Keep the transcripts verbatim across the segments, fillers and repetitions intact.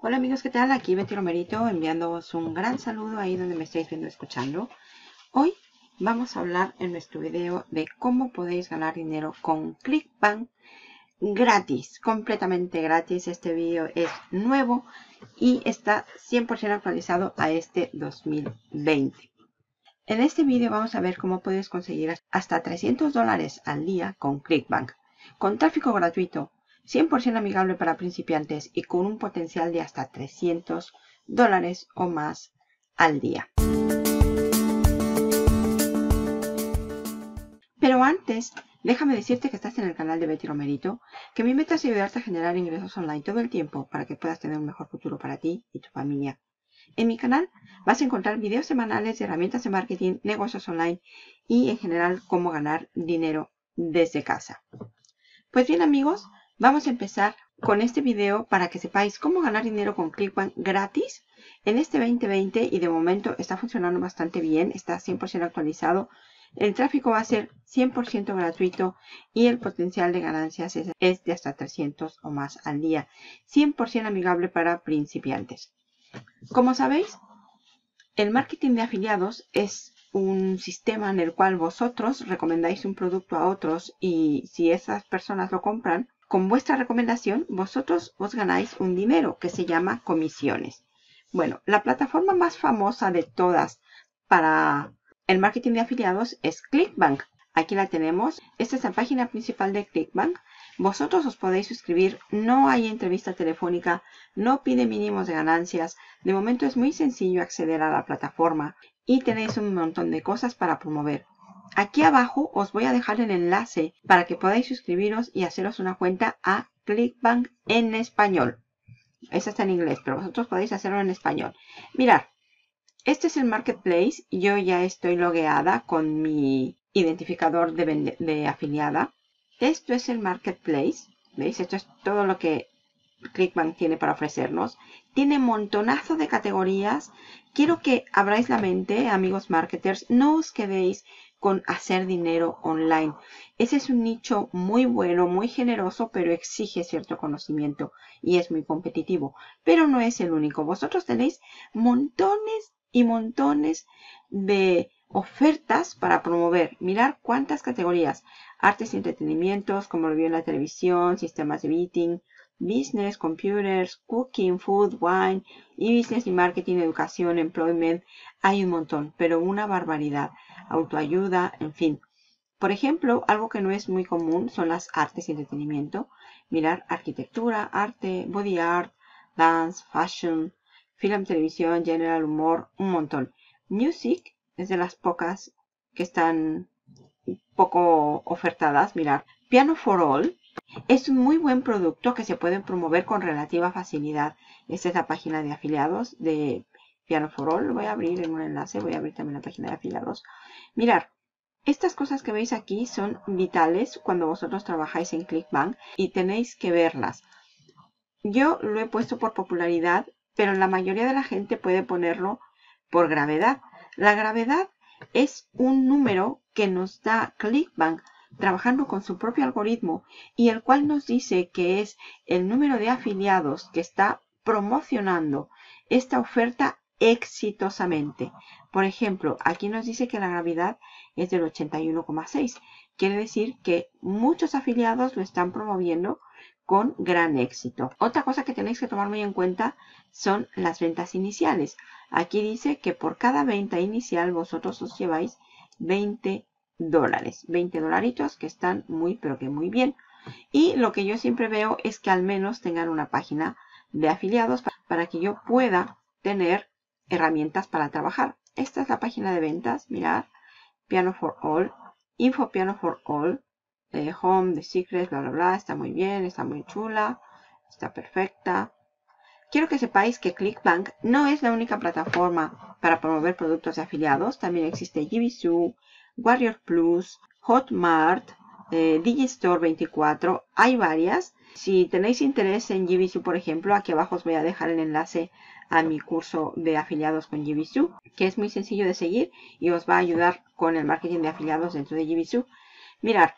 Hola amigos, ¿qué tal? Aquí Betty Romerito enviándoos un gran saludo ahí donde me estáis viendo escuchando. Hoy vamos a hablar en nuestro video de cómo podéis ganar dinero con Clickbank gratis, completamente gratis. Este video es nuevo y está cien por ciento actualizado a este dos mil veinte. En este video vamos a ver cómo puedes conseguir hasta trescientos dólares al día con Clickbank, con tráfico gratuito, cien por ciento amigable para principiantes y con un potencial de hasta trescientos dólares o más al día. Pero antes, déjame decirte que estás en el canal de Betty Romerito, que mi meta es ayudarte a generar ingresos online todo el tiempo para que puedas tener un mejor futuro para ti y tu familia. En mi canal vas a encontrar videos semanales de herramientas de marketing, negocios online y en general cómo ganar dinero desde casa. Pues bien amigos, vamos a empezar con este video para que sepáis cómo ganar dinero con Clickbank gratis en este veinte veinte y de momento está funcionando bastante bien, está cien por ciento actualizado, el tráfico va a ser cien por ciento gratuito y el potencial de ganancias es de hasta trescientos o más al día, cien por ciento amigable para principiantes. Como sabéis, el marketing de afiliados es un sistema en el cual vosotros recomendáis un producto a otros y si esas personas lo compran, con vuestra recomendación, vosotros os ganáis un dinero que se llama comisiones. Bueno, la plataforma más famosa de todas para el marketing de afiliados es Clickbank. Aquí la tenemos. Esta es la página principal de Clickbank. Vosotros os podéis suscribir. No hay entrevista telefónica. No pide mínimos de ganancias. De momento es muy sencillo acceder a la plataforma. Y tenéis un montón de cosas para promover. Aquí abajo os voy a dejar el enlace para que podáis suscribiros y haceros una cuenta a Clickbank en español. Esta está en inglés, pero vosotros podéis hacerlo en español. Mirad, este es el Marketplace. Yo ya estoy logueada con mi identificador de, de afiliada. Esto es el Marketplace. ¿Veis? Esto es todo lo que Clickbank tiene para ofrecernos. Tiene montonazo de categorías. Quiero que abráis la mente, amigos marketers. No os quedéis con hacer dinero online. Ese es un nicho muy bueno, muy generoso, pero exige cierto conocimiento y es muy competitivo. Pero no es el único. Vosotros tenéis montones y montones de ofertas para promover. Mirad cuántas categorías. Artes y entretenimientos, como lo vio en la televisión, sistemas de beating, business, computers, cooking, food, wine, y business y marketing, educación, employment. Hay un montón, pero una barbaridad. Autoayuda, en fin. Por ejemplo, algo que no es muy común son las artes y entretenimiento. Mirar arquitectura, arte, body art, dance, fashion, film, televisión, general, humor, un montón. Music es de las pocas que están poco ofertadas. Mirar Piano for All es un muy buen producto que se puede promover con relativa facilidad. Esta es la página de afiliados de Piano for All, lo voy a abrir en un enlace, voy a abrir también la página de afiliados. Mirad, estas cosas que veis aquí son vitales cuando vosotros trabajáis en Clickbank y tenéis que verlas. Yo lo he puesto por popularidad, pero la mayoría de la gente puede ponerlo por gravedad. La gravedad es un número que nos da Clickbank trabajando con su propio algoritmo y el cual nos dice que es el número de afiliados que está promocionando esta oferta exitosamente. Por ejemplo, aquí nos dice que la gravedad es del ochenta y uno coma seis. Quiere decir que muchos afiliados lo están promoviendo con gran éxito. Otra cosa que tenéis que tomar muy en cuenta son las ventas iniciales. Aquí dice que por cada venta inicial vosotros os lleváis veinte dólares. veinte dolaritos que están muy pero que muy bien. Y lo que yo siempre veo es que al menos tengan una página de afiliados para que yo pueda tener herramientas para trabajar. Esta es la página de ventas. Mirad, Piano for All, Info Piano for All, eh, Home, The Secrets, bla, bla, bla. Está muy bien, está muy chula, está perfecta. Quiero que sepáis que Clickbank no es la única plataforma para promover productos de afiliados. También existe J V Zoo, Warrior Plus, Hotmart, eh, Digistore veinticuatro. Hay varias. Si tenéis interés en J V Zoo, por ejemplo, aquí abajo os voy a dejar el enlace a mi curso de afiliados con J V Zoo, que es muy sencillo de seguir y os va a ayudar con el marketing de afiliados dentro de J V Zoo. Mirad,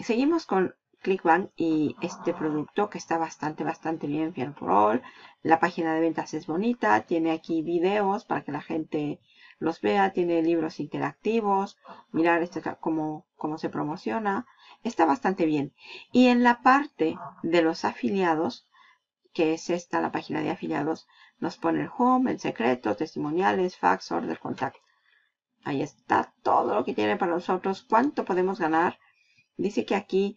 seguimos con Clickbank y este producto que está bastante, bastante bien, Piano for All. La página de ventas es bonita, tiene aquí videos para que la gente los vea, tiene libros interactivos, mirar este, cómo, cómo se promociona. Está bastante bien. Y en la parte de los afiliados, que es esta, la página de afiliados, nos pone el home, el secreto, testimoniales, fax, order, contact. Ahí está todo lo que tiene para nosotros. ¿Cuánto podemos ganar? Dice que aquí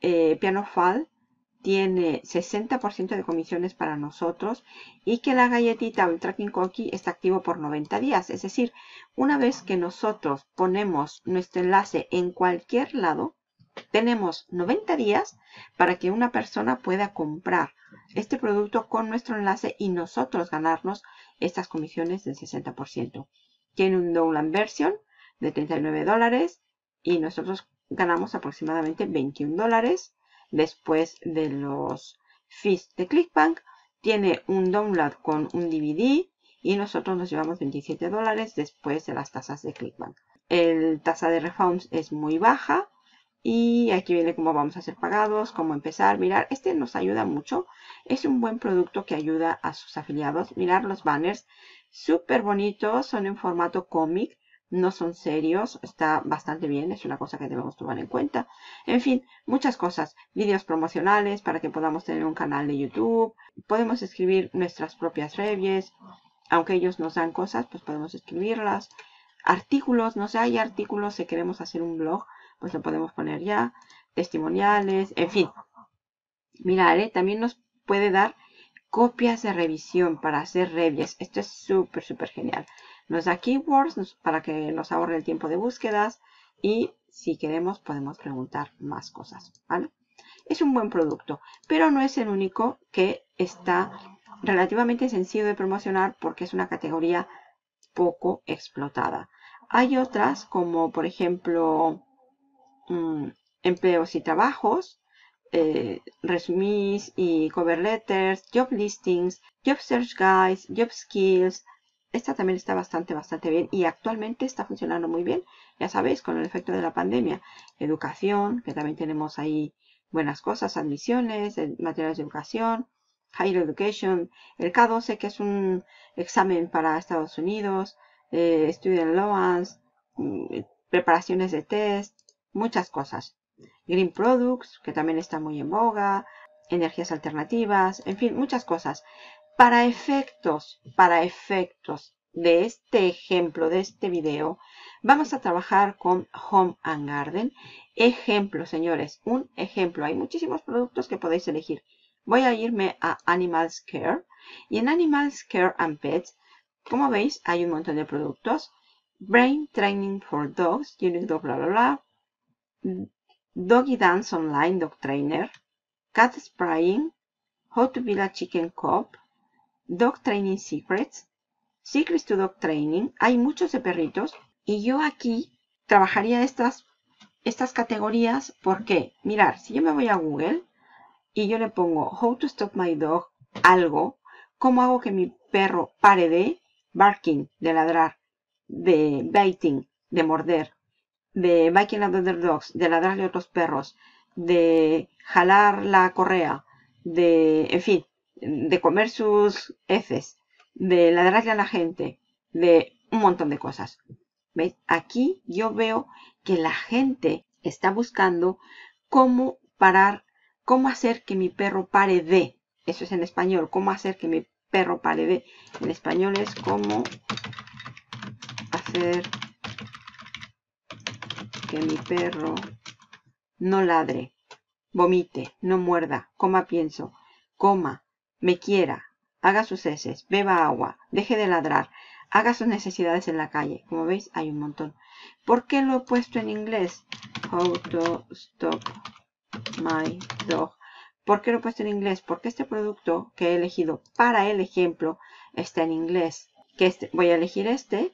Eh, Piano for All tiene sesenta por ciento de comisiones para nosotros y que la galletita o el tracking cookie está activo por noventa días. Es decir, una vez que nosotros ponemos nuestro enlace en cualquier lado, tenemos noventa días para que una persona pueda comprar este producto con nuestro enlace y nosotros ganarnos estas comisiones del sesenta por ciento. Tiene un download version de treinta y nueve dólares y nosotros ganamos aproximadamente veintiún dólares después de los fees de Clickbank. Tiene un download con un D V D y nosotros nos llevamos veintisiete dólares después de las tasas de Clickbank. El tasa de refunds es muy baja y aquí viene cómo vamos a ser pagados, cómo empezar. Mirar, este nos ayuda mucho. Es un buen producto que ayuda a sus afiliados. Mirar los banners, súper bonitos, son en formato cómic. No son serios, está bastante bien, es una cosa que debemos tomar en cuenta. En fin, muchas cosas. Vídeos promocionales para que podamos tener un canal de YouTube. Podemos escribir nuestras propias reviews. Aunque ellos nos dan cosas, pues podemos escribirlas. Artículos, no sé, hay artículos. Si queremos hacer un blog, pues lo podemos poner ya. Testimoniales, en fin. Mirad, ¿eh? También nos puede dar copias de revisión para hacer reviews. Esto es súper, súper genial. Nos da keywords para que nos ahorre el tiempo de búsquedas y si queremos podemos preguntar más cosas, ¿vale? Es un buen producto, pero no es el único que está relativamente sencillo de promocionar porque es una categoría poco explotada. Hay otras como, por ejemplo, mmm, empleos y trabajos, eh, resumís y cover letters, job listings, job search guides, job skills. Esta también está bastante, bastante bien y actualmente está funcionando muy bien, ya sabéis, con el efecto de la pandemia. Educación, que también tenemos ahí buenas cosas, admisiones, materiales de educación, higher education, el K doce, que es un examen para Estados Unidos, eh, student loans, preparaciones de test, muchas cosas. Green products, que también está muy en boga, energías alternativas, en fin, muchas cosas. Para efectos, para efectos de este ejemplo, de este video, vamos a trabajar con Home and Garden. Ejemplo, señores, un ejemplo. Hay muchísimos productos que podéis elegir. Voy a irme a Animals Care. Y en Animals Care and Pets, como veis, hay un montón de productos. Brain Training for Dogs, Unique Dog, bla, bla, bla. Doggy Dance Online, Dog Trainer. Cat Spraying. How to Build a Chicken Coop. Dog Training Secrets, Secrets to Dog Training, hay muchos de perritos y yo aquí trabajaría estas, estas categorías porque, mirar, si yo me voy a Google y yo le pongo How to Stop My Dog, algo, ¿cómo hago que mi perro pare de barking, de ladrar, de biting, de morder, de biting at other dogs, de ladrarle a otros perros, de jalar la correa, de, en fin, de comer sus heces, de ladrarle a la gente, de un montón de cosas? ¿Veis? Aquí yo veo que la gente está buscando cómo parar, cómo hacer que mi perro pare de. Eso es en español, cómo hacer que mi perro pare de. En español es cómo hacer que mi perro no ladre, vomite, no muerda, coma pienso, coma, me quiera, haga sus heces, beba agua, deje de ladrar, haga sus necesidades en la calle. Como veis, hay un montón. ¿Por qué lo he puesto en inglés? How to Stop My Dog. ¿Por qué lo he puesto en inglés? Porque este producto que he elegido para el ejemplo está en inglés. Que este, voy a elegir este.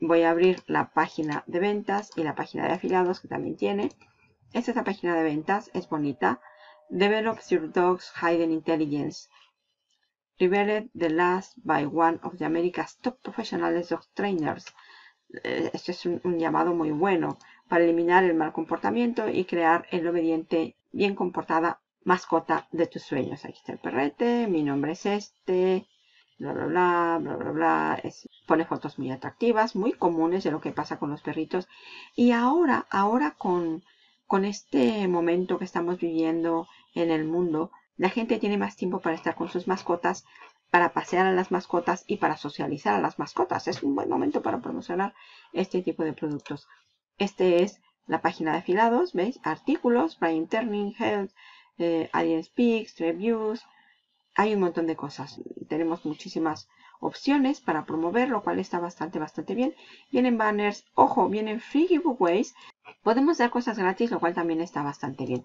Voy a abrir la página de ventas y la página de afiliados que también tiene. Esta es la página de ventas, es bonita. Develop your dog's hidden intelligence. Revealed the last by one of the America's top professional dog trainers. Esto es un, un llamado muy bueno. para eliminar el mal comportamiento y crear el obediente, bien comportada mascota de tus sueños. Aquí está el perrete, mi nombre es este, bla, bla, bla, bla, bla, bla. Es, pone fotos muy atractivas, muy comunes de lo que pasa con los perritos. Y ahora, ahora con, con este momento que estamos viviendo en el mundo, la gente tiene más tiempo para estar con sus mascotas, para pasear a las mascotas y para socializar a las mascotas. Es un buen momento para promocionar este tipo de productos. Este es la página de afiliados, ¿veis? Artículos, Brain Training, Health, eh, Alien Speaks, Reviews. Hay un montón de cosas. Tenemos muchísimas opciones para promover, lo cual está bastante, bastante bien. Vienen banners. Ojo, vienen free giveaways. Podemos dar cosas gratis, lo cual también está bastante bien.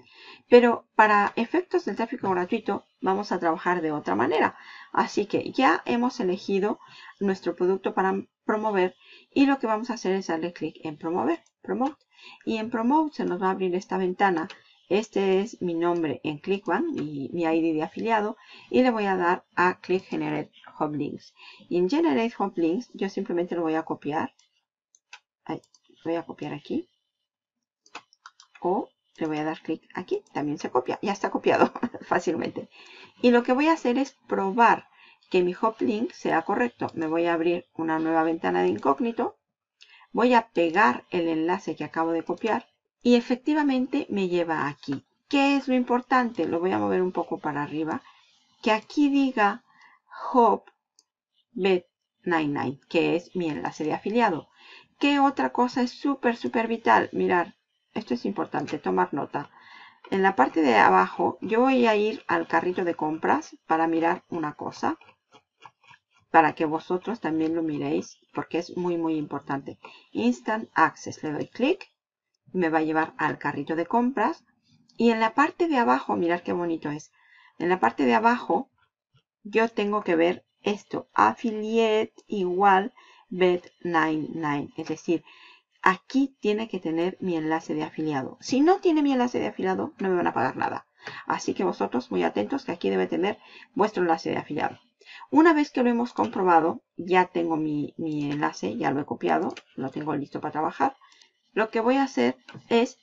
Pero para efectos del tráfico gratuito vamos a trabajar de otra manera. Así que ya hemos elegido nuestro producto para promover y lo que vamos a hacer es darle clic en promover, promote. Y en promote se nos va a abrir esta ventana. Este es mi nombre en Clickbank y mi I D de afiliado y le voy a dar a clic Generate Home Links. Y en Generate Home Links yo simplemente lo voy a copiar. Ahí, voy a copiar aquí. O le voy a dar clic aquí. También se copia. Ya está copiado fácilmente. Y lo que voy a hacer es probar que mi Home Link sea correcto. Me voy a abrir una nueva ventana de incógnito. Voy a pegar el enlace que acabo de copiar. Y efectivamente me lleva aquí. ¿Qué es lo importante? Lo voy a mover un poco para arriba. Que aquí diga Hotmart noventa y nueve, que es mi enlace de afiliado. ¿Qué otra cosa es súper, súper vital? Mirad, esto es importante, tomar nota. En la parte de abajo yo voy a ir al carrito de compras para mirar una cosa. Para que vosotros también lo miréis, porque es muy, muy importante. Instant Access. Le doy clic. Me va a llevar al carrito de compras. Y en la parte de abajo, mirad qué bonito es. En la parte de abajo, yo tengo que ver esto. Affiliate igual Bet noventa y nueve. Es decir, aquí tiene que tener mi enlace de afiliado. Si no tiene mi enlace de afiliado, no me van a pagar nada. Así que vosotros, muy atentos, que aquí debe tener vuestro enlace de afiliado. Una vez que lo hemos comprobado, ya tengo mi, mi enlace, ya lo he copiado, lo tengo listo para trabajar. Lo que voy a hacer es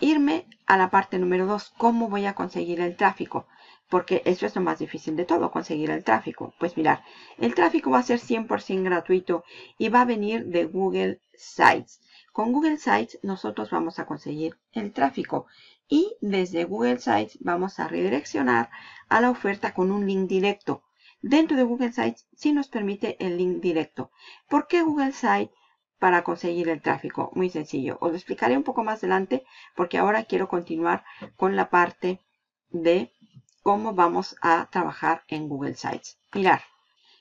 irme a la parte número dos. ¿Cómo voy a conseguir el tráfico? Porque eso es lo más difícil de todo, conseguir el tráfico. Pues mirad, el tráfico va a ser cien por ciento gratuito y va a venir de Google Sites. Con Google Sites nosotros vamos a conseguir el tráfico. Y desde Google Sites vamos a redireccionar a la oferta con un link directo. Dentro de Google Sites sí nos permite el link directo. ¿Por qué Google Sites? Para conseguir el tráfico, muy sencillo. Os lo explicaré un poco más adelante porque ahora quiero continuar con la parte de cómo vamos a trabajar en Google Sites. Mirad,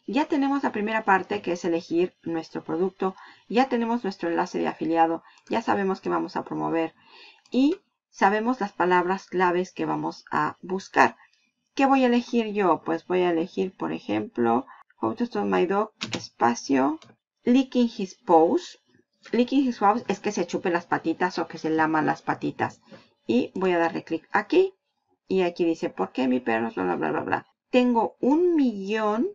ya tenemos la primera parte que es elegir nuestro producto, ya tenemos nuestro enlace de afiliado, ya sabemos que vamos a promover y sabemos las palabras claves que vamos a buscar. ¿Qué voy a elegir yo? Pues voy a elegir, por ejemplo, How to Stop My Dog, espacio, Licking his paws. Licking his paws es que se chupen las patitas o que se laman las patitas. Y voy a darle clic aquí. Y aquí dice, ¿por qué mi perro? Bla, bla, bla, bla, bla. Tengo un millón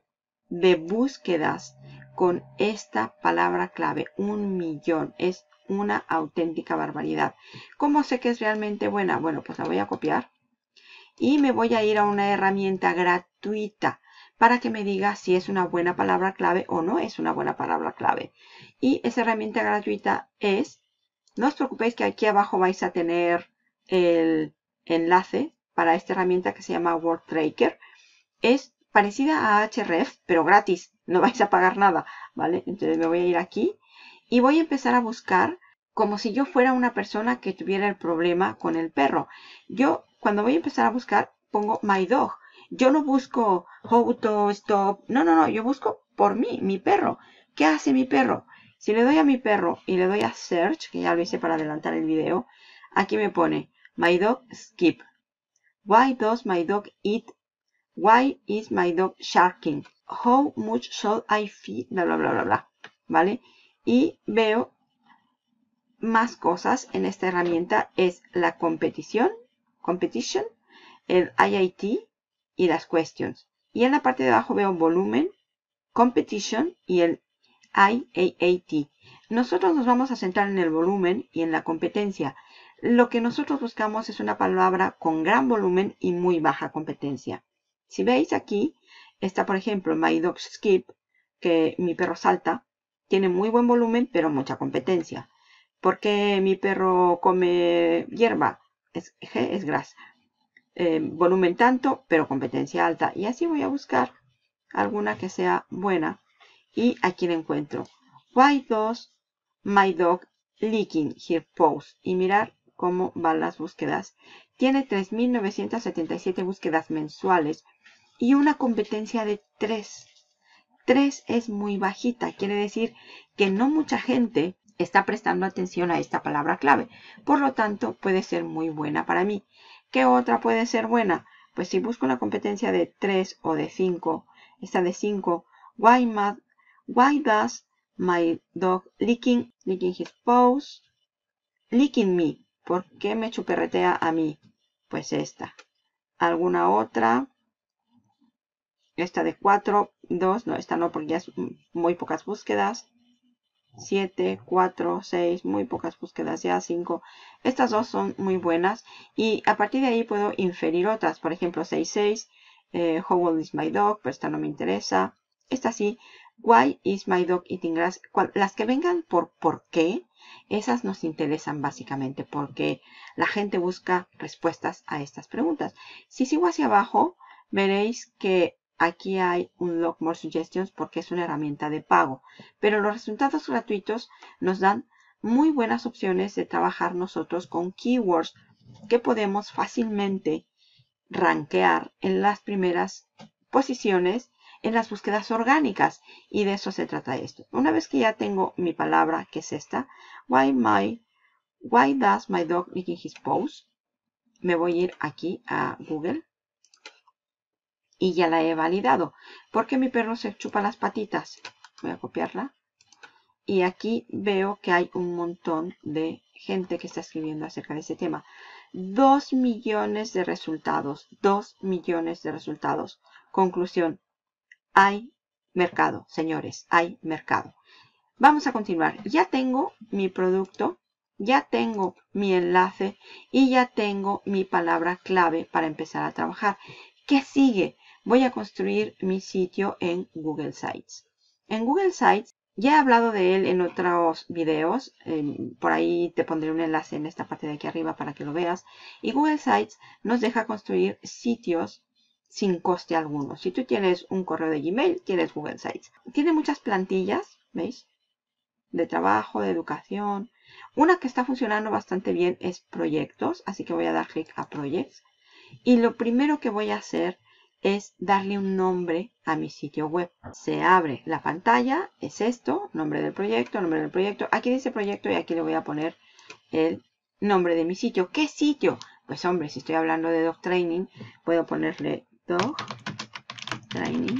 de búsquedas con esta palabra clave. Un millón. Es una auténtica barbaridad. ¿Cómo sé que es realmente buena? Bueno, pues la voy a copiar. Y me voy a ir a una herramienta gratuita para que me diga si es una buena palabra clave o no es una buena palabra clave. Y esa herramienta gratuita es, no os preocupéis que aquí abajo vais a tener el enlace para esta herramienta que se llama WordTracker. Es parecida a Ahrefs, pero gratis, no vais a pagar nada, ¿vale? Entonces me voy a ir aquí y voy a empezar a buscar como si yo fuera una persona que tuviera el problema con el perro. Yo, cuando voy a empezar a buscar, pongo My Dog. Yo no busco how to stop. No, no, no. Yo busco por mí, mi perro. ¿Qué hace mi perro? Si le doy a mi perro y le doy a search, que ya lo hice para adelantar el video, aquí me pone my dog skip. Why does my dog eat? Why is my dog sharking? How much should I feed? Bla, bla, bla, bla, bla. ¿Vale? Y veo más cosas en esta herramienta. Es la competición, competition, el I I T. Y las questions. Y en la parte de abajo veo volumen, competition y el I A A T. Nosotros nos vamos a centrar en el volumen y en la competencia. Lo que nosotros buscamos es una palabra con gran volumen y muy baja competencia. Si veis aquí, está por ejemplo My Dog Skip, que mi perro salta. Tiene muy buen volumen, pero mucha competencia. ¿Por qué mi perro come hierba? Es, es grasa. Eh, volumen tanto, pero competencia alta. Y así voy a buscar alguna que sea buena. Y aquí la encuentro. Why does my dog licking her paws? Y mirar cómo van las búsquedas. Tiene tres mil novecientas setenta y siete búsquedas mensuales y una competencia de tres. tres es muy bajita. Quiere decir que no mucha gente está prestando atención a esta palabra clave. Por lo tanto, puede ser muy buena para mí. ¿Qué otra puede ser buena? Pues si busco una competencia de tres o de cinco, esta de cinco, why, mad, why does my dog licking, licking his paws, licking me? ¿Por qué me chuperretea a mí? Pues esta. ¿Alguna otra? Esta de cuatro, dos, no, esta no porque ya es muy pocas búsquedas. siete, cuatro, seis, muy pocas búsquedas ya, cinco. Estas dos son muy buenas y a partir de ahí puedo inferir otras. Por ejemplo, seis, seis, eh, How old is my dog? Pero esta no me interesa. Esta sí, Why is my dog eating grass? Las que vengan por por qué, esas nos interesan básicamente porque la gente busca respuestas a estas preguntas. Si sigo hacia abajo, veréis que aquí hay un Log More Suggestions porque es una herramienta de pago. Pero los resultados gratuitos nos dan muy buenas opciones de trabajar nosotros con keywords que podemos fácilmente rankear en las primeras posiciones en las búsquedas orgánicas. Y de eso se trata esto. Una vez que ya tengo mi palabra, que es esta, Why, my, why does my dog licking his paws? Me voy a ir aquí a Google. Y ya la he validado. ¿Por qué mi perro se chupa las patitas? Voy a copiarla. Y aquí veo que hay un montón de gente que está escribiendo acerca de este tema. Dos millones de resultados. Dos millones de resultados. Conclusión. Hay mercado, señores. Hay mercado. Vamos a continuar. Ya tengo mi producto. Ya tengo mi enlace. Y ya tengo mi palabra clave para empezar a trabajar. ¿Qué sigue? Voy a construir mi sitio en Google Sites. En Google Sites, ya he hablado de él en otros videos. Eh, por ahí te pondré un enlace en esta parte de aquí arriba para que lo veas. Y Google Sites nos deja construir sitios sin coste alguno. Si tú tienes un correo de Gmail, tienes Google Sites. Tiene muchas plantillas, ¿veis? De trabajo, de educación. Una que está funcionando bastante bien es Proyectos. Así que voy a dar clic a Projects. Y lo primero que voy a hacer es darle un nombre a mi sitio web. Se abre la pantalla, es esto, nombre del proyecto, nombre del proyecto. Aquí dice proyecto y aquí le voy a poner el nombre de mi sitio. ¿Qué sitio? Pues hombre, si estoy hablando de Dog Training, puedo ponerle Dog Training.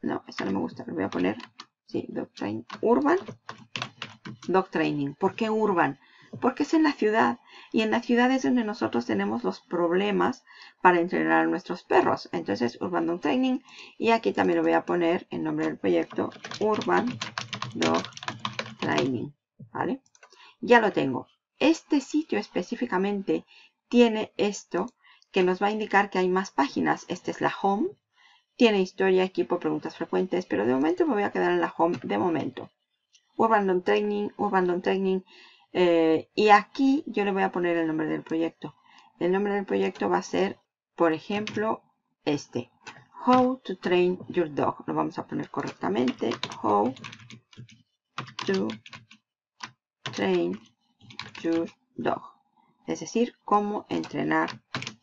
No, eso no me gusta, lo voy a poner, sí, Dog Training Urban. Dog Training. ¿Por qué Urban? Porque es en la ciudad y en la ciudad es donde nosotros tenemos los problemas para entrenar a nuestros perros. Entonces, Urban Dog Training. Y aquí también lo voy a poner el nombre del proyecto, Urban Dog Training. ¿Vale? Ya lo tengo. Este sitio específicamente tiene esto que nos va a indicar que hay más páginas. Esta es la Home. Tiene historia, equipo, preguntas frecuentes, pero de momento me voy a quedar en la Home de momento. Urban Dog Training, Urban Dog Training. Eh, y aquí yo le voy a poner el nombre del proyecto. El nombre del proyecto va a ser, por ejemplo, este. How to Train Your Dog. Lo vamos a poner correctamente. How to Train Your Dog. Es decir, cómo entrenar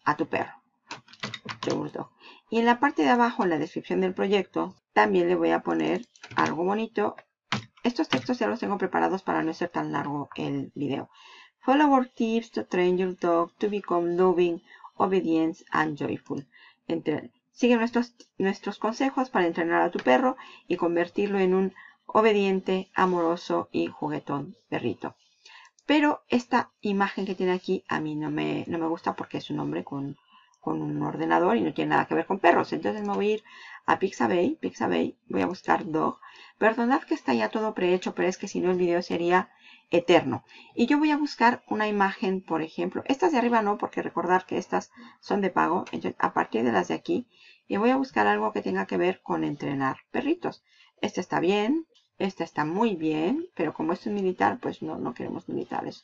a tu perro. Your Dog. Y en la parte de abajo, en la descripción del proyecto, también le voy a poner algo bonito. Estos textos ya los tengo preparados para no ser tan largo el video. Follow our tips to train your dog to become loving, obedient and joyful. Entre, sigue nuestros, nuestros consejos para entrenar a tu perro y convertirlo en un obediente, amoroso y juguetón perrito. Pero esta imagen que tiene aquí a mí no me, no me gusta porque es un hombre con, con un ordenador y no tiene nada que ver con perros. Entonces me voy a ir a Pixabay, Pixabay, voy a buscar dog. Perdonad que está ya todo prehecho, pero es que si no el video sería eterno. Y yo voy a buscar una imagen, por ejemplo. Estas de arriba no, porque recordar que estas son de pago. Entonces, a partir de las de aquí, y voy a buscar algo que tenga que ver con entrenar perritos. Este está bien, esta está muy bien, pero como esto es militar, pues no, no queremos militares.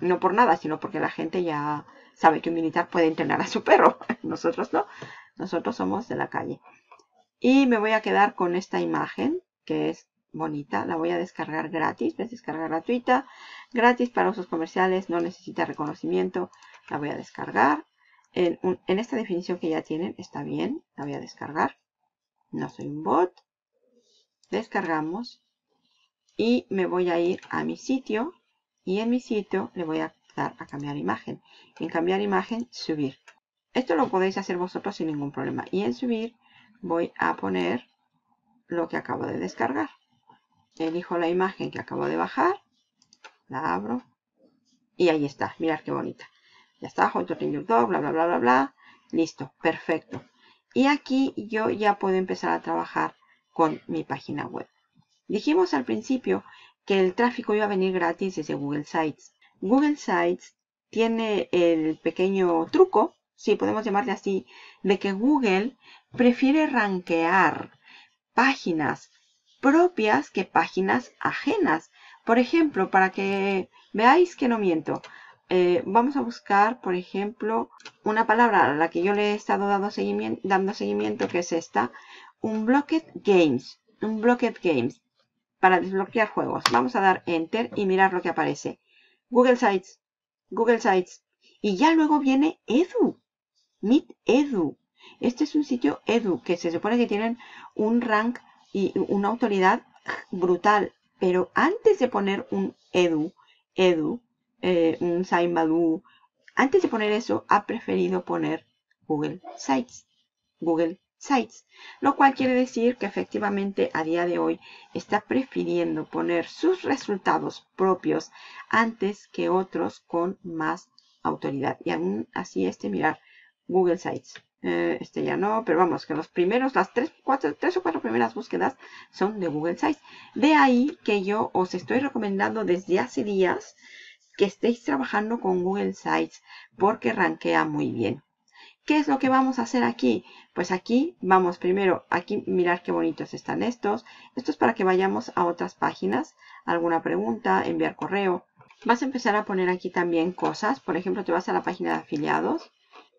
No por nada, sino porque la gente ya sabe que un militar puede entrenar a su perro. Nosotros no, nosotros somos de la calle. Y me voy a quedar con esta imagen, que es bonita. La voy a descargar gratis, es descarga gratuita, gratis para usos comerciales, no necesita reconocimiento. La voy a descargar. En, un, en esta definición que ya tienen, está bien, la voy a descargar. No soy un bot. Descargamos. Y me voy a ir a mi sitio. Y en mi sitio le voy a dar a cambiar imagen. En cambiar imagen, subir. Esto lo podéis hacer vosotros sin ningún problema. Y en subir voy a poner lo que acabo de descargar. Elijo la imagen que acabo de bajar. La abro. Y ahí está. Mirad qué bonita. Ya está, Hot to Train Your Dog, bla, bla, bla, bla, bla. Listo, perfecto. Y aquí yo ya puedo empezar a trabajar con mi página web. Dijimos al principio que el tráfico iba a venir gratis desde Google Sites. Google Sites tiene el pequeño truco, si podemos llamarle así, de que Google prefiere rankear páginas propias que páginas ajenas. Por ejemplo, para que veáis que no miento, Eh, vamos a buscar, por ejemplo, una palabra a la que yo le he estado dando seguimiento, dando seguimiento que es esta. Un Blocked Games. Un Blocked Games. Para desbloquear juegos. Vamos a dar Enter y mirar lo que aparece. Google Sites. Google Sites. Y ya luego viene Edu. Meet Edu. Este es un sitio Edu que se supone que tienen un rank y una autoridad brutal. Pero antes de poner un Edu, Edu, Eh, un Saimadú, antes de poner eso, ha preferido poner Google Sites. Google Sites. Lo cual quiere decir que efectivamente a día de hoy está prefiriendo poner sus resultados propios antes que otros con más autoridad. Y aún así este, mirar, Google Sites. Eh, este ya no, pero vamos, que los primeros, las tres, cuatro, tres o cuatro primeras búsquedas son de Google Sites. De ahí que yo os estoy recomendando desde hace días que estéis trabajando con Google Sites porque rankea muy bien. ¿Qué es lo que vamos a hacer aquí? Pues aquí vamos primero, aquí mirar qué bonitos están estos. Esto es para que vayamos a otras páginas, alguna pregunta, enviar correo. Vas a empezar a poner aquí también cosas. Por ejemplo, te vas a la página de afiliados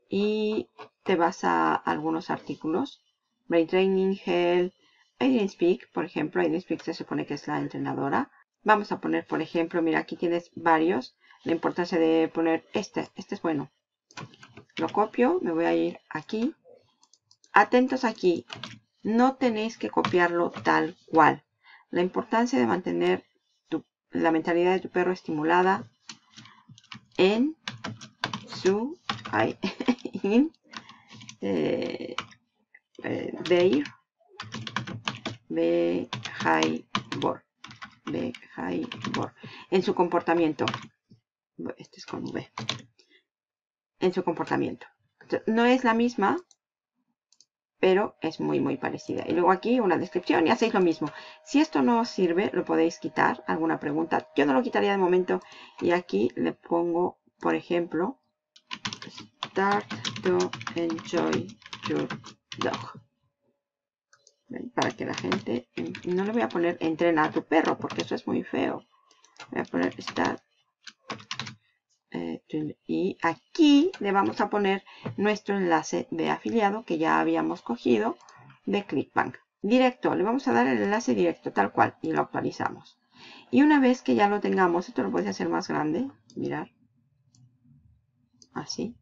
y te vas a algunos artículos. Brain Training, Health, I Didn't Speak, por ejemplo. I Didn't Speak se supone que es la entrenadora. Vamos a poner, por ejemplo, mira, aquí tienes varios. La importancia de poner este. Este es bueno. Lo copio. Me voy a ir aquí. Atentos aquí. No tenéis que copiarlo tal cual. La importancia de mantener tu, la mentalidad de tu perro estimulada en su... Ay, in, eh, eh, their behavior. Behavior. En su comportamiento. Este es con V. En su comportamiento. No es la misma, pero es muy, muy parecida. Y luego aquí una descripción y hacéis lo mismo. Si esto no os sirve, lo podéis quitar. Alguna pregunta. Yo no lo quitaría de momento. Y aquí le pongo, por ejemplo, Start to enjoy your dog. Para que la gente... No le voy a poner entrena a tu perro, porque eso es muy feo. Voy a poner start. Eh, y aquí le vamos a poner nuestro enlace de afiliado que ya habíamos cogido de Clickbank. Directo. Le vamos a dar el enlace directo, tal cual. Y lo actualizamos. Y una vez que ya lo tengamos, esto lo puedes hacer más grande. Mirar. Así.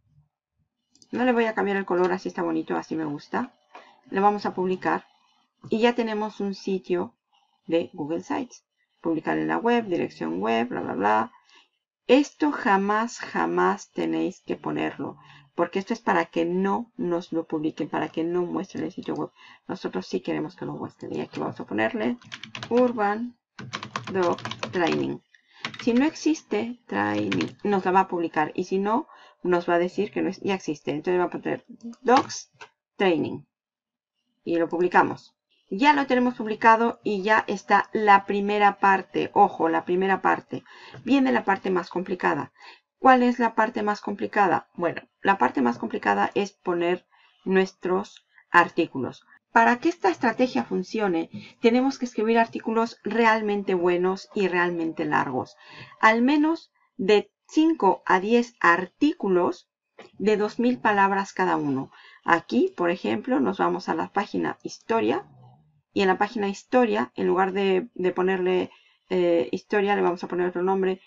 No le voy a cambiar el color, así está bonito, así me gusta. Le vamos a publicar. Y ya tenemos un sitio de Google Sites. Publicar en la web, dirección web, bla, bla, bla. Esto jamás, jamás tenéis que ponerlo. Porque esto es para que no nos lo publiquen, para que no muestren el sitio web. Nosotros sí queremos que lo muestren. Y aquí vamos a ponerle Urban Dog Training. Si no existe, training, nos la va a publicar. Y si no, nos va a decir que no es, ya existe. Entonces va a poner Dogs Training. Y lo publicamos. Ya lo tenemos publicado y ya está la primera parte. Ojo, la primera parte. Viene la parte más complicada. ¿Cuál es la parte más complicada? Bueno, la parte más complicada es poner nuestros artículos. Para que esta estrategia funcione, tenemos que escribir artículos realmente buenos y realmente largos. Al menos de cinco a diez artículos de dos mil palabras cada uno. Aquí, por ejemplo, nos vamos a la página Historia. Y en la página Historia, en lugar de, de ponerle eh, Historia, le vamos a poner otro nombre.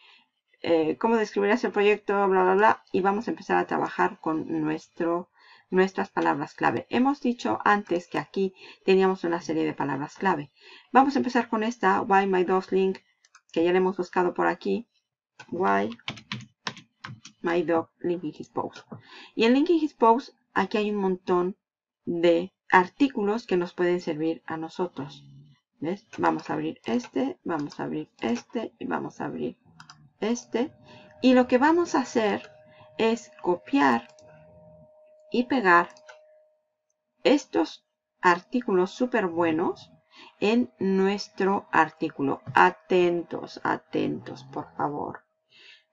Eh, ¿Cómo describirás el proyecto? Bla, bla, bla. Y vamos a empezar a trabajar con nuestro... nuestras palabras clave. Hemos dicho antes que aquí teníamos una serie de palabras clave. Vamos a empezar con esta, Why My Dogs Link, que ya la hemos buscado por aquí. Why My Dog Linking His Post. Y en Linking His Post, aquí hay un montón de artículos que nos pueden servir a nosotros. ¿Ves? Vamos a abrir este, vamos a abrir este, y vamos a abrir este. Y lo que vamos a hacer es copiar y pegar estos artículos súper buenos en nuestro artículo. Atentos, atentos, por favor.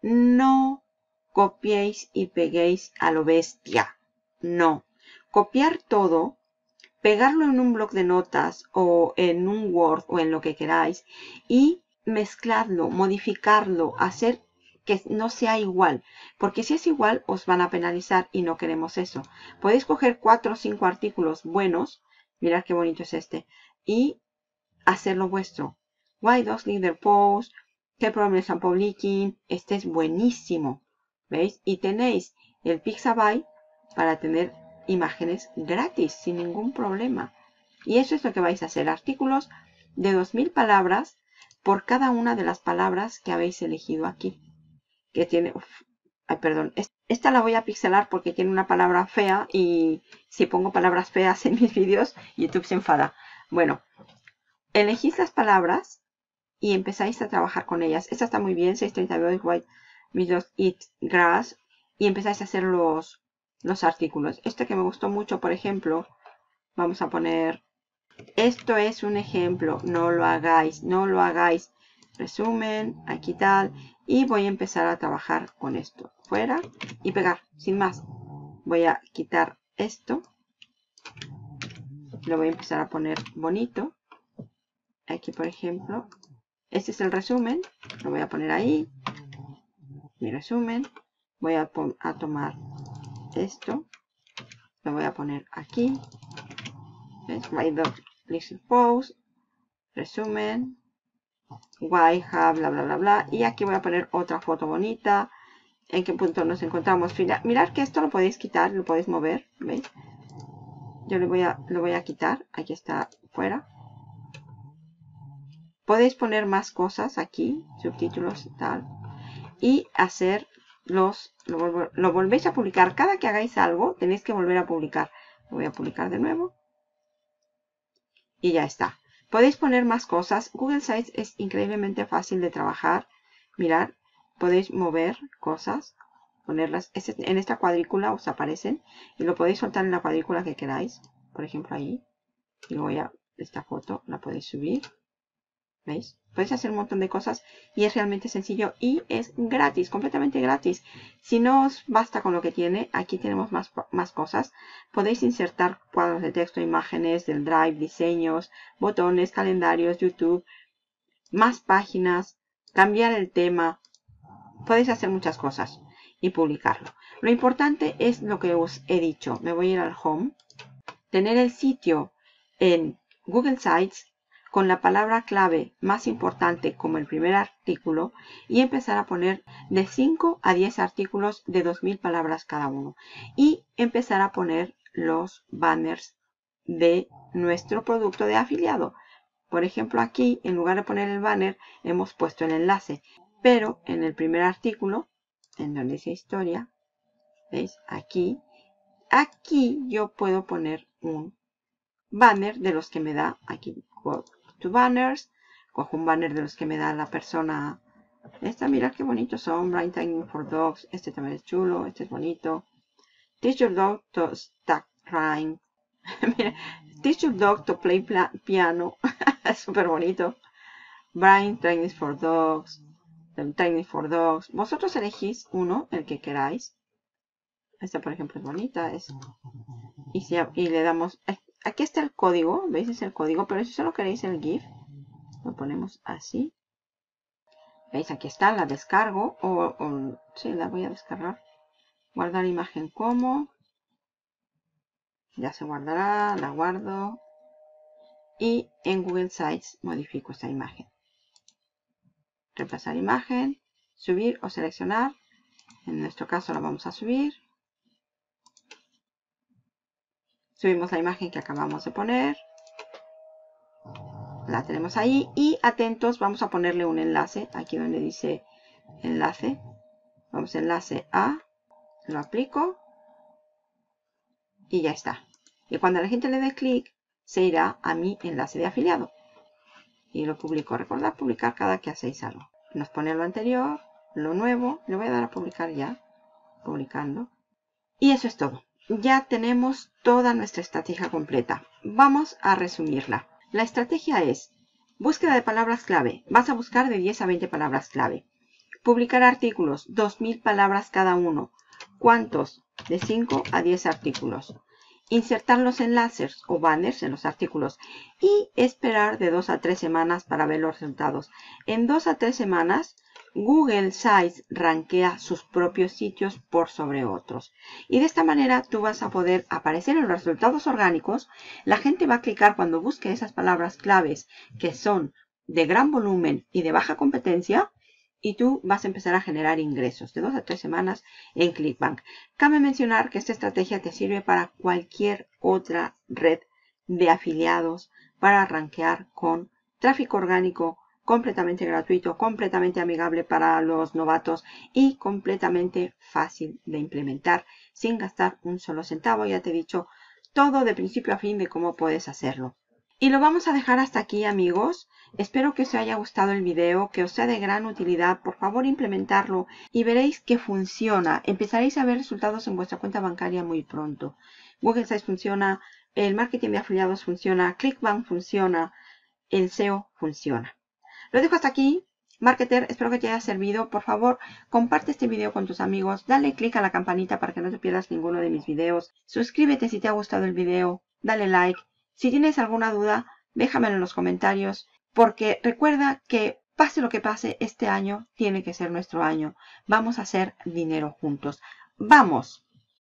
No copiéis y peguéis a lo bestia. No. Copiar todo, pegarlo en un bloc de notas o en un Word o en lo que queráis y mezclarlo, modificarlo, hacer que no sea igual, porque si es igual os van a penalizar y no queremos eso. Podéis coger cuatro o cinco artículos buenos, mirad qué bonito es este, y hacerlo vuestro. Why dogs leave their posts, qué problemas han publicado, este es buenísimo, ¿veis? Y tenéis el Pixabay para tener imágenes gratis, sin ningún problema. Y eso es lo que vais a hacer, artículos de dos mil palabras por cada una de las palabras que habéis elegido aquí. Que tiene, uf, ay, perdón, esta la voy a pixelar porque tiene una palabra fea y si pongo palabras feas en mis vídeos, YouTube se enfada. Bueno, elegís las palabras y empezáis a trabajar con ellas. Esta está muy bien, seis treinta y dos, white, middles, eat, grass, y empezáis a hacer los, los artículos. Este que me gustó mucho, por ejemplo, vamos a poner, esto es un ejemplo, no lo hagáis, no lo hagáis. Resumen, aquí tal, y voy a empezar a trabajar con esto, fuera y pegar, sin más. Voy a quitar esto, lo voy a empezar a poner bonito, aquí por ejemplo, este es el resumen, lo voy a poner ahí, mi resumen, voy a, a tomar esto, lo voy a poner aquí, ¿ves? My dog lives in post, resumen, guay, ja, bla, bla, bla, bla. Y aquí voy a poner otra foto bonita. En qué punto nos encontramos. Mirad que esto lo podéis quitar, lo podéis mover. ¿Veis? Yo lo voy a, lo voy a quitar. Aquí está fuera. Podéis poner más cosas aquí. Subtítulos, tal. Y hacer los... Lo, lo volvéis a publicar. Cada que hagáis algo, tenéis que volver a publicar. Lo voy a publicar de nuevo. Y ya está. Podéis poner más cosas. Google Sites es increíblemente fácil de trabajar. Mirad, podéis mover cosas, ponerlas en esta cuadrícula, os aparecen. Y lo podéis soltar en la cuadrícula que queráis. Por ejemplo, ahí. Y luego ya esta foto la podéis subir. ¿Veis? Podéis hacer un montón de cosas y es realmente sencillo. Y es gratis, completamente gratis. Si no os basta con lo que tiene, aquí tenemos más, más cosas. Podéis insertar cuadros de texto, imágenes del Drive, diseños, botones, calendarios, YouTube, más páginas, cambiar el tema. Podéis hacer muchas cosas y publicarlo. Lo importante es lo que os he dicho. Me voy a ir al Home. Tener el sitio en Google Sites con la palabra clave más importante como el primer artículo y empezar a poner de cinco a diez artículos de dos mil palabras cada uno. Y empezar a poner los banners de nuestro producto de afiliado. Por ejemplo, aquí en lugar de poner el banner hemos puesto el enlace. Pero en el primer artículo, en donde dice historia, ¿veis? Aquí, aquí yo puedo poner un banner de los que me da aquí. To banners, cojo un banner de los que me da la persona Esta, mira qué bonitos son. Brain Training for Dogs. Este también es chulo. Este es bonito. Teach your dog to start crying. Mira, teach your dog to play piano. Súper bonito. Brain Training for Dogs. Training for Dogs. Vosotros elegís uno, el que queráis. Esta, por ejemplo, es bonita. Es... Y, si, y le damos... Aquí está el código. ¿Veis? Es el código. Pero si solo queréis el GIF, lo ponemos así. ¿Veis? Aquí está. La descargo. O, o sí, la voy a descargar. Guardar imagen como. Ya se guardará. La guardo. Y en Google Sites modifico esta imagen. Reemplazar imagen. Subir o seleccionar. En nuestro caso la vamos a subir. Subimos la imagen que acabamos de poner. La tenemos ahí. Y atentos, vamos a ponerle un enlace. Aquí donde dice enlace. Vamos a enlace a. Lo aplico. Y ya está. Y cuando la gente le dé clic, se irá a mi enlace de afiliado. Y lo publico. Recordad publicar cada que hacéis algo. Nos pone lo anterior, lo nuevo. Le voy a dar a publicar ya. Publicando. Y eso es todo. Ya tenemos toda nuestra estrategia completa. Vamos a resumirla. La estrategia es búsqueda de palabras clave. Vas a buscar de diez a veinte palabras clave. Publicar artículos, dos mil palabras cada uno. ¿Cuántos? De cinco a diez artículos. Insertar los enlaces o banners en los artículos. Y esperar de dos a tres semanas para ver los resultados. En dos a tres semanas... Google Sites rankea sus propios sitios por sobre otros. Y de esta manera tú vas a poder aparecer en los resultados orgánicos. La gente va a clicar cuando busque esas palabras claves que son de gran volumen y de baja competencia. Y tú vas a empezar a generar ingresos de dos a tres semanas en Clickbank. Cabe mencionar que esta estrategia te sirve para cualquier otra red de afiliados para rankear con tráfico orgánico, completamente gratuito, completamente amigable para los novatos y completamente fácil de implementar sin gastar un solo centavo. Ya te he dicho todo de principio a fin de cómo puedes hacerlo. Y lo vamos a dejar hasta aquí, amigos. Espero que os haya gustado el video, que os sea de gran utilidad. Por favor, implementarlo y veréis que funciona. Empezaréis a ver resultados en vuestra cuenta bancaria muy pronto. Google Sites funciona, el marketing de afiliados funciona, Clickbank funciona, el S E O funciona. Lo dejo hasta aquí, Marketer, espero que te haya servido. Por favor, comparte este video con tus amigos, dale click a la campanita para que no te pierdas ninguno de mis videos. Suscríbete si te ha gustado el video, dale like. Si tienes alguna duda, déjamelo en los comentarios, porque recuerda que pase lo que pase, este año tiene que ser nuestro año. Vamos a hacer dinero juntos. ¡Vamos!